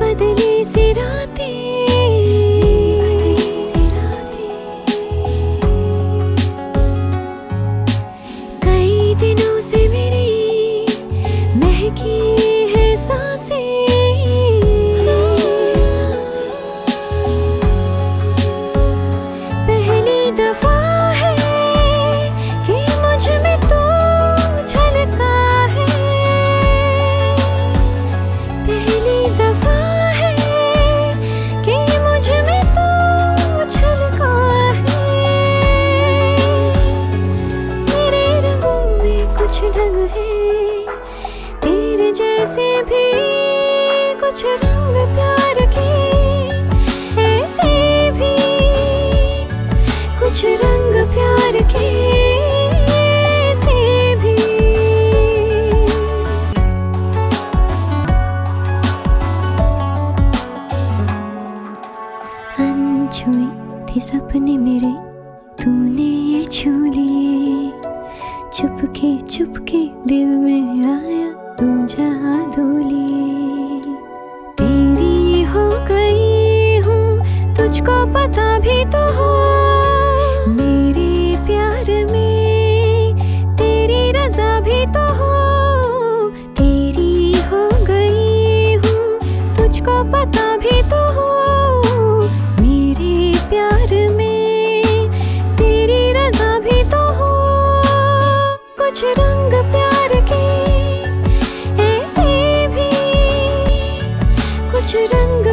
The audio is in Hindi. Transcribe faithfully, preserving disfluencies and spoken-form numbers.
बदली सी रातें कई दिनों से मेरी महकी है सांसें। ढंग है तेरे जैसे भी कुछ रंग प्यार के ऐसे भी कुछ रंग प्यार के ऐसे भी। अनछुए थे सपने मेरे तूने ये छू लिए, चुपके चुपके दिल में आया तू जहाँ डोली। तेरी हो गई हूँ तुझको पता भी तो हो, मेरे प्यार में तेरी रजा भी तो हो। तेरी हो गई हूँ तुझको पता भी तो हो, मेरे प्यार में तेरी रजा भी तो हो। कुछ रंग प्यार के ऐसे भी कुछ रंग